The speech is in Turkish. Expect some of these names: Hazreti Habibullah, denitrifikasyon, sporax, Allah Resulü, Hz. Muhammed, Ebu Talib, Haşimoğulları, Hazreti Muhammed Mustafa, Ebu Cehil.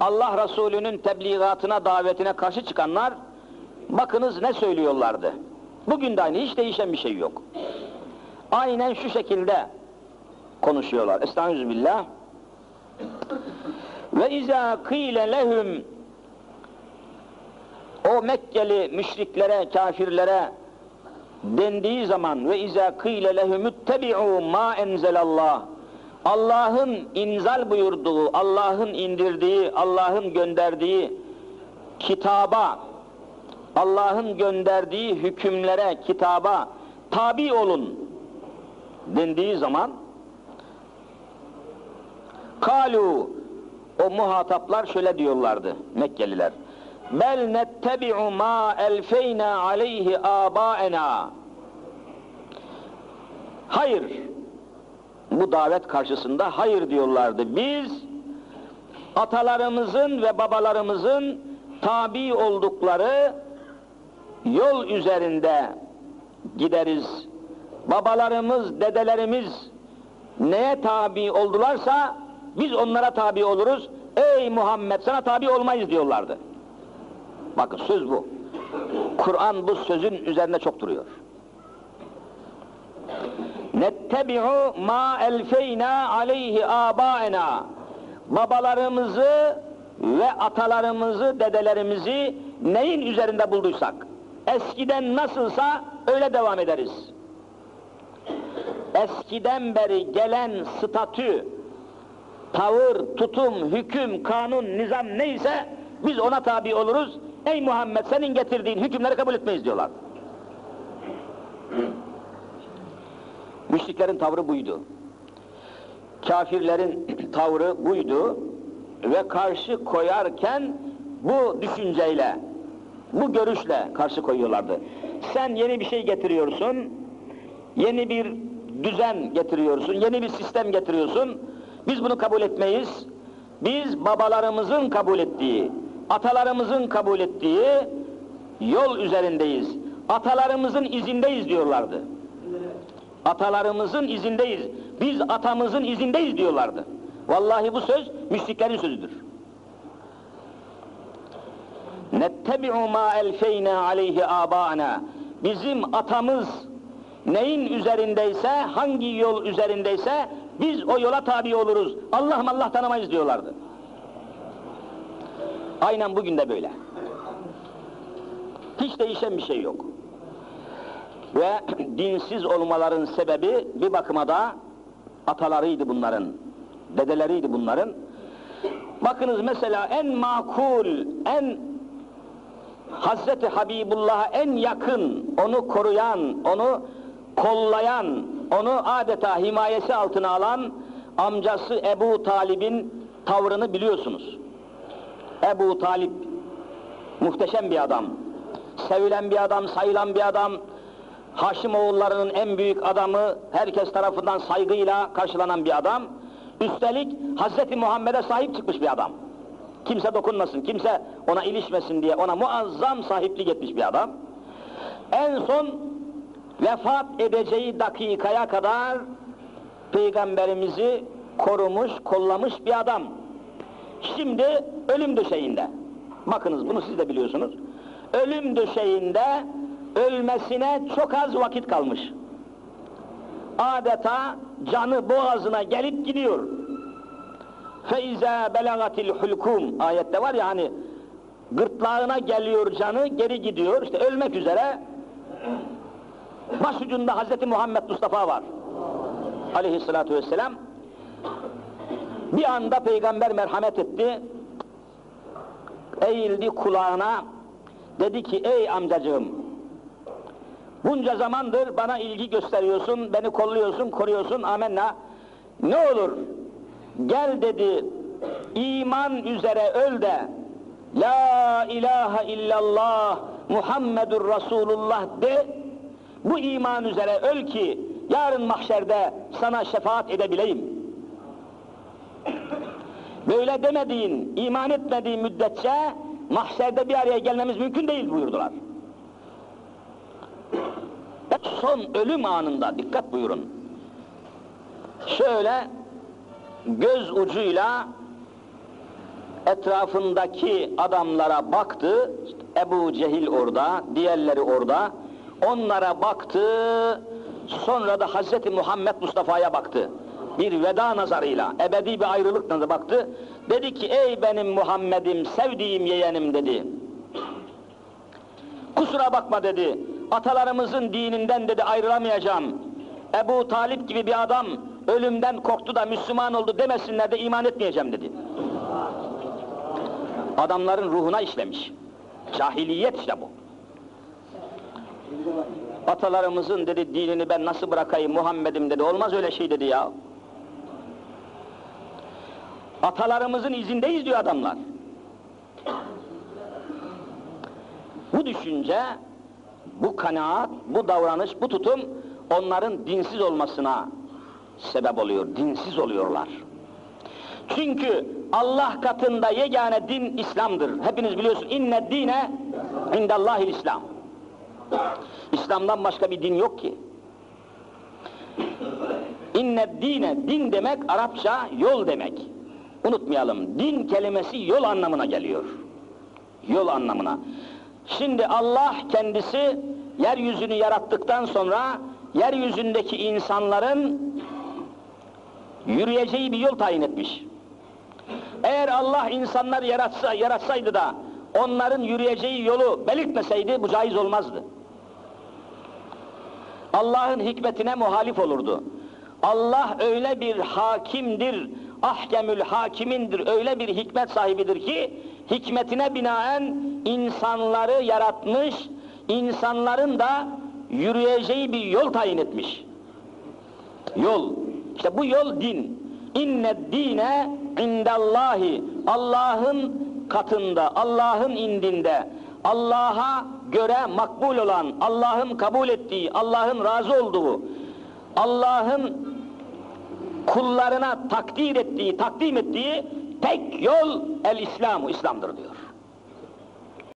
Allah Resulü'nün tebliğatına, davetine karşı çıkanlar, bakınız ne söylüyorlardı. Bugün de aynı, hiç değişen bir şey yok. Aynen şu şekilde konuşuyorlar. Estağfirullah. Ve izâ kîle lehum, o Mekkeli müşriklere, kafirlere dendiği zaman ve izâ kîle lehum ittebi'û mâ enzelallah, Allah'ın inzal buyurduğu, Allah'ın indirdiği, Allah'ın gönderdiği kitaba, Allah'ın gönderdiği hükümlere, kitaba tabi olun dendiği zaman kalu, o muhataplar şöyle diyorlardı Mekkeliler. Bel nettebi'u ma elfeyna aleyhi abaena. Hayır. Bu davet karşısında hayır diyorlardı. Biz atalarımızın ve babalarımızın tabi oldukları yol üzerinde gideriz. Babalarımız, dedelerimiz neye tabi oldularsa biz onlara tabi oluruz. Ey Muhammed, sana tabi olmayız diyorlardı. Bakın söz bu. Kur'an bu sözün üzerine çok duruyor. Nettebi'u ma elfeyna aleyhi abaena. Babalarımızı ve atalarımızı, dedelerimizi neyin üzerinde bulduysak, eskiden nasılsa öyle devam ederiz. Eskiden beri gelen statü, tavır, tutum, hüküm, kanun, nizam neyse biz ona tabi oluruz. Ey Muhammed, senin getirdiğin hükümleri kabul etmeyiz diyorlar. Müşriklerin tavrı buydu. Kafirlerin tavrı buydu. Ve karşı koyarken bu düşünceyle, bu görüşle karşı koyuyorlardı. Sen yeni bir şey getiriyorsun, yeni bir düzen getiriyorsun, yeni bir sistem getiriyorsun. Biz bunu kabul etmeyiz. Biz babalarımızın kabul ettiği, atalarımızın kabul ettiği yol üzerindeyiz. Atalarımızın izindeyiz diyorlardı. Atalarımızın izindeyiz. Biz atamızın izindeyiz diyorlardı. Vallahi bu söz müşriklerin sözüdür. Nettebi'u ma elfeyna aleyhi abana. Bizim atamız neyin üzerindeyse, hangi yol üzerindeyse biz o yola tabi oluruz. Allah'ım Allah tanımayız diyorlardı. Aynen bugün de böyle. Hiç değişen bir şey yok. Ve dinsiz olmaların sebebi bir bakıma da atalarıydı bunların, dedeleriydi bunların. Bakınız mesela en makul, en Hazreti Habibullah'a en yakın, onu koruyan, onu kollayan, onu adeta himayesi altına alan amcası Ebu Talib'in tavrını biliyorsunuz. Ebu Talib muhteşem bir adam, sevilen bir adam, sayılan bir adam, Haşimoğullarının en büyük adamı, herkes tarafından saygıyla karşılanan bir adam. Üstelik Hz. Muhammed'e sahip çıkmış bir adam. Kimse dokunmasın, kimse ona ilişmesin diye ona muazzam sahiplik etmiş bir adam. En son vefat edeceği dakikaya kadar Peygamberimizi korumuş, kollamış bir adam. Şimdi ölüm döşeğinde. Bakınız bunu siz de biliyorsunuz. Ölüm döşeğinde, ölmesine çok az vakit kalmış. Adeta canı boğazına gelip gidiyor. فَاِذَا بَلَغَتِ الْحُلْكُمْ ayette var ya hani, gırtlağına geliyor canı, geri gidiyor, işte ölmek üzere. Başucunda Hz. Muhammed Mustafa var. Aleyhissalatu vesselam. Bir anda Peygamber merhamet etti. Eğildi kulağına. Dedi ki, ey amcacığım, bunca zamandır bana ilgi gösteriyorsun, beni kolluyorsun, koruyorsun, amenna. Ne olur, gel dedi, iman üzere öl de, la ilahe illallah, Muhammedur Resulullah de, bu iman üzere öl ki, yarın mahşerde sana şefaat edebileyim. Böyle demediğin, iman etmediğin müddetçe, mahşerde bir araya gelmemiz mümkün değil buyurdular. Son ölüm anında, dikkat buyurun, şöyle göz ucuyla etrafındaki adamlara baktı, Ebu Cehil orada, diğerleri orada, onlara baktı, sonra da Hz. Muhammed Mustafa'ya baktı. Bir veda nazarıyla, ebedi bir ayrılık nazarıyla baktı. Dedi ki, ey benim Muhammed'im, sevdiğim yeğenim dedi. Kusura bakma dedi, atalarımızın dininden dedi ayrılamayacağım. Ebu Talib gibi bir adam ölümden korktu da Müslüman oldu demesinler de iman etmeyeceğim dedi. Adamların ruhuna işlemiş. Cahiliyet işte bu. Atalarımızın dedi dinini ben nasıl bırakayım Muhammed'im dedi, olmaz öyle şey dedi ya. Atalarımızın izindeyiz diyor adamlar. Bu düşünce, bu kanaat, bu davranış, bu tutum onların dinsiz olmasına sebep oluyor, dinsiz oluyorlar. Çünkü Allah katında yegane din İslam'dır. Hepiniz biliyorsun, inne dine indallahil İslam. İslam'dan başka bir din yok ki. İnne dine, din demek Arapça yol demek. Unutmayalım, din kelimesi yol anlamına geliyor. Yol anlamına. Şimdi Allah kendisi yeryüzünü yarattıktan sonra yeryüzündeki insanların yürüyeceği bir yol tayin etmiş. Eğer Allah insanlar yaratsaydı da onların yürüyeceği yolu belirtmeseydi bu caiz olmazdı. Allah'ın hikmetine muhalif olurdu. Allah öyle bir hakimdir, ahkemül hakimindir, öyle bir hikmet sahibidir ki hikmetine binaen insanları yaratmış, insanların da yürüyeceği bir yol tayin etmiş. Yol. İşte bu yol din. İnne dine indallahi. Allah'ın katında, Allah'ın indinde, Allah'a göre makbul olan, Allah'ın kabul ettiği, Allah'ın razı olduğu, Allah'ın kullarına takdir ettiği, takdim ettiği tek yol el-İslamu, İslam'dır diyor.